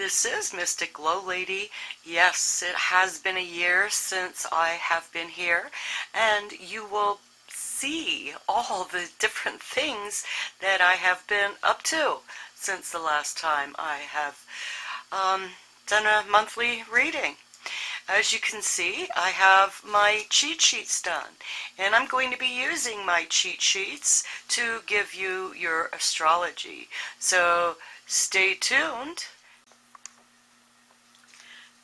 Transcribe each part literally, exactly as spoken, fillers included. This is Mystic Glow Lady. Yes, it has been a year since I have been here, and you will see all the different things that I have been up to since the last time I have um, done a monthly reading. As you can see, I have my cheat sheets done, and I'm going to be using my cheat sheets to give you your astrology. So stay tuned.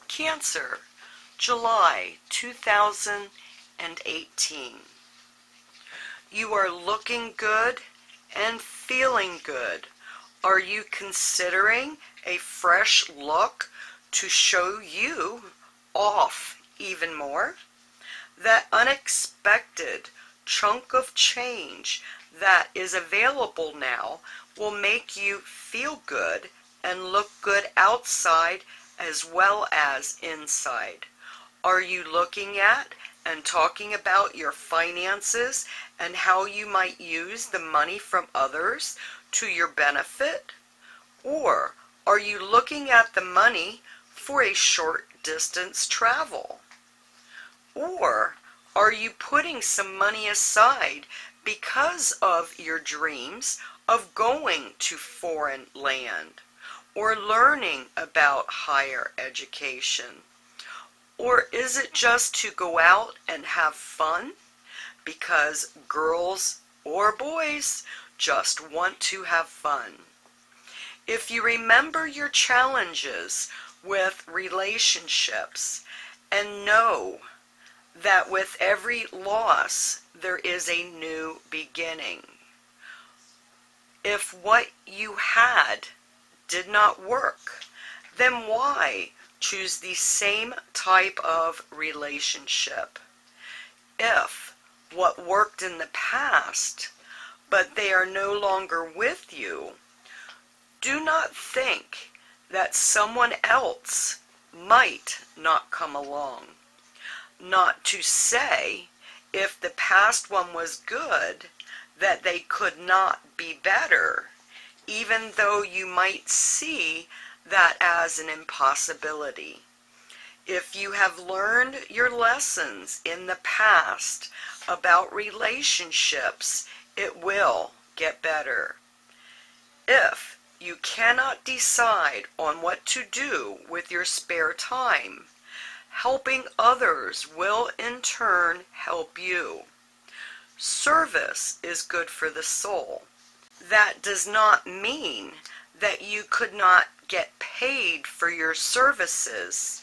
Cancer, July two thousand eighteen. You are looking good and feeling good. Are you considering a fresh look to show you off even more? That unexpected chunk of change that is available now will make you feel good and look good outside as well as inside. Are you looking at and talking about your finances and how you might use the money from others to your benefit? Or are you looking at the money for a short distance travel? Or are you putting some money aside because of your dreams of going to foreign land, or learning about higher education? Or is it just to go out and have fun? Because girls or boys just want to have fun. If you remember your challenges with relationships and know that with every loss there is a new beginning. If what you had did not work, then why choose the same type of relationship? If what worked in the past, but they are no longer with you, do not think that someone else might not come along. Not to say if the past one was good that they could not be better, even though you might see that as an impossibility. If you have learned your lessons in the past about relationships, it will get better. If you cannot decide on what to do with your spare time, helping others will in turn help you. Service is good for the soul. That does not mean that you could not get paid for your services,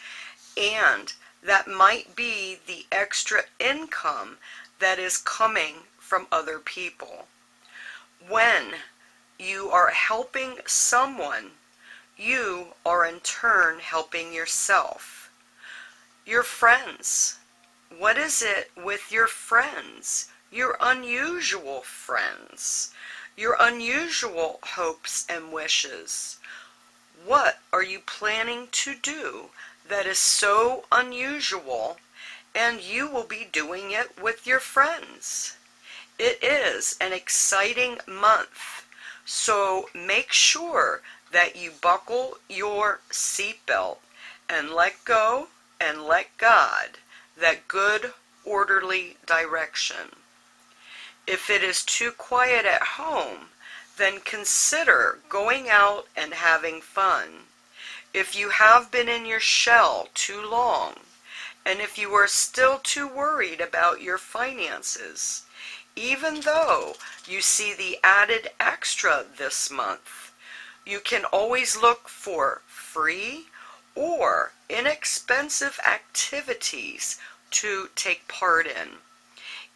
and that might be the extra income that is coming from other people. When you are helping someone, you are in turn helping yourself. Your friends. What is it with your friends? Your unusual friends. Your unusual hopes and wishes. What are you planning to do that is so unusual, and you will be doing it with your friends? It is an exciting month. So make sure that you buckle your seatbelt and let go and let God, that good orderly direction. If it is too quiet at home, then consider going out and having fun. If you have been in your shell too long, and if you are still too worried about your finances, even though you see the added extra this month, you can always look for free or inexpensive activities to take part in.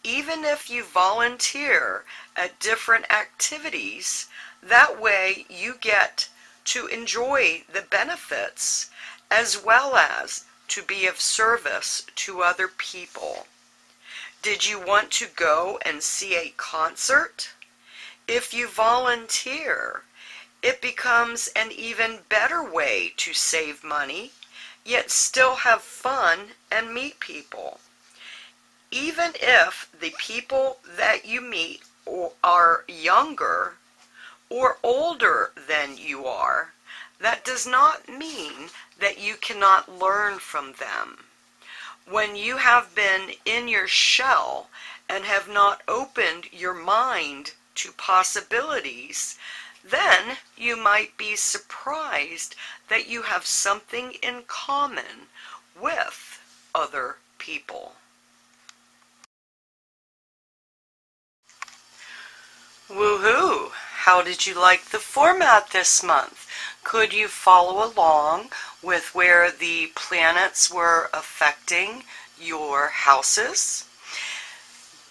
Even if you volunteer at different activities, that way you get to enjoy the benefits as well as to be of service to other people. Did you want to go and see a concert? If you volunteer, it becomes an even better way to save money, yet still have fun and meet people. Even if the people that you meet are younger or older than you are, That does not mean that you cannot learn from them. When you have been in your shell and have not opened your mind to possibilities, then you might be surprised that you have something in common with other people. Woohoo! How did you like the format this month? Could you follow along with where the planets were affecting your houses?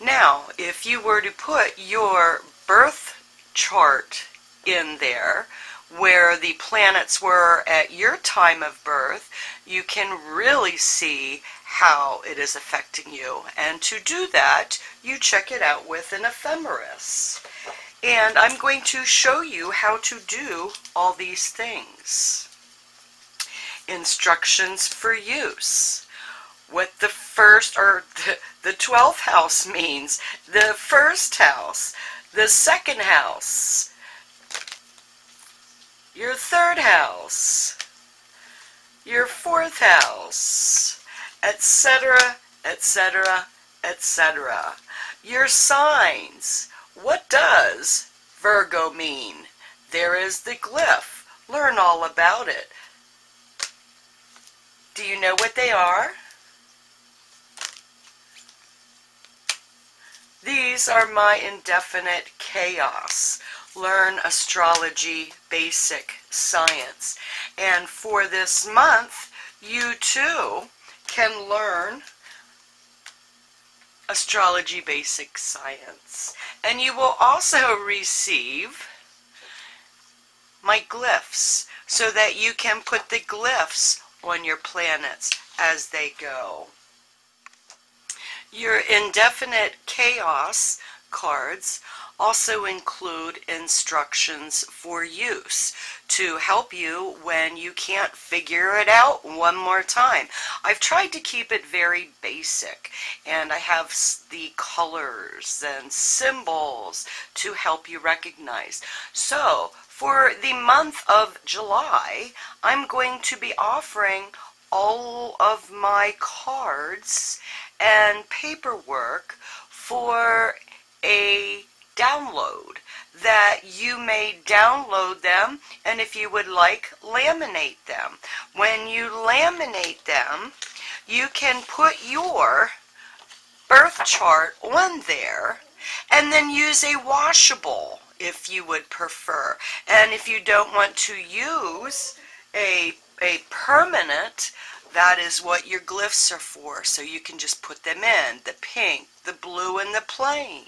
Now, if you were to put your birth chart in there, where the planets were at your time of birth, you can really see how it is affecting you. And to do that, you check it out with an ephemeris. And I'm going to show you how to do all these things. Instructions for use. What the first or the, the twelfth house means, the first house, the second house, your third house, your fourth house, et cetera, et cetera, et cetera. Your signs. What does Virgo mean? There is the glyph. Learn all about it. Do you know what they are? These are my Indefinite Chaos. Learn astrology, basic science. And for this month, you too can learn astrology basic science, and you will also receive my glyphs so that you can put the glyphs on your planets as they go. Your Indefinite Chaos cards also include instructions for use to help you when you can't figure it out one more time. I've tried to keep it very basic, and I have the colors and symbols to help you recognize. So for the month of July, I'm going to be offering all of my cards and paperwork for a download, that you may download them, and if you would like, laminate them. When you laminate them, you can put your birth chart on there and then use a washable if you would prefer. And if you don't want to use a, a permanent, that is what your glyphs are for, so you can just put them in, the pink, the blue, and the plain.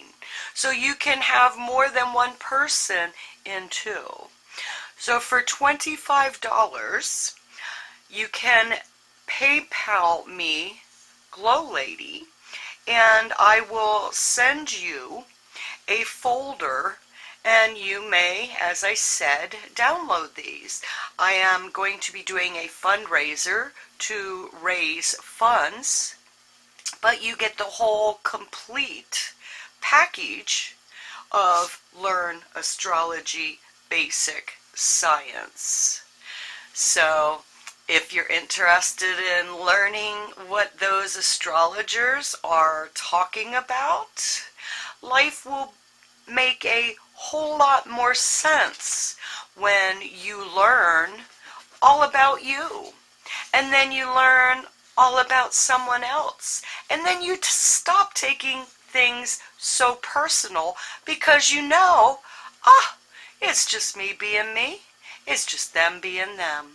So you can have more than one person in two. So for twenty-five dollars, you can PayPal me Glow Lady, and I will send you a folder, and you may, as I said, download these. I am going to be doing a fundraiser to raise funds, but you get the whole complete package of Learn Astrology Basic Science. So if you're interested in learning what those astrologers are talking about, life will make a whole lot more sense when you learn all about you, and then you learn all about someone else, and then you stop taking things so personal, because you know, ah, it's just me being me, it's just them being them,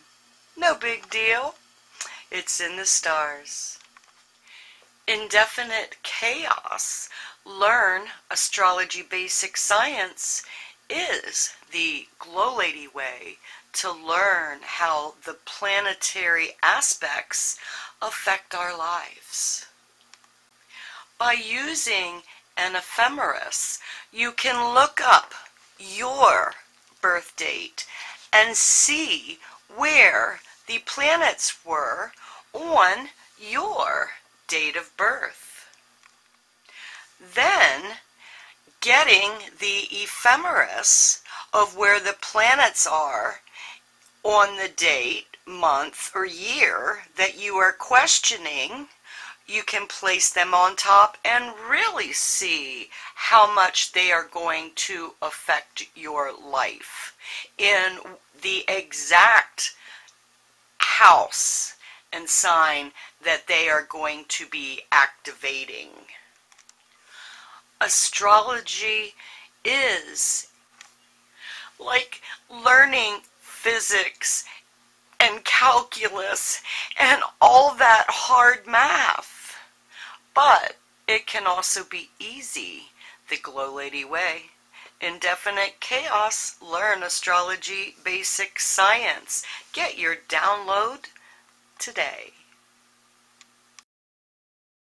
no big deal, it's in the stars. Indefinite Chaos, Learn Astrology Basic Science is the Glow Lady way to learn how the planetary aspects affect our lives. By using an ephemeris, you can look up your birth date and see where the planets were on your date of birth. Then, getting the ephemeris of where the planets are on the date, month, or year that you are questioning, you can place them on top and really see how much they are going to affect your life in the exact house and sign that they are going to be activating. Astrology is like learning physics and calculus and all that hard math, but it can also be easy the Glow Lady way. Indefinite Chaos, learn astrology basic science. Get your download today.